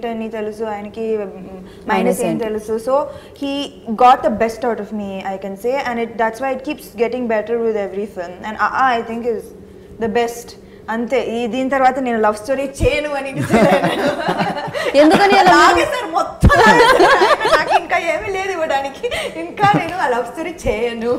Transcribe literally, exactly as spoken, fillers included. minus eight. So he got the best out of me, I can say, and it, that's why it keeps getting better with every film. And Aa Aa, I think, is the best. Ante idin tarvata nenu love story cheyanu ani cheptanu endukani ala laage sir motham naaku inka emi ledhi ivadaniki inka nenu love story cheyanu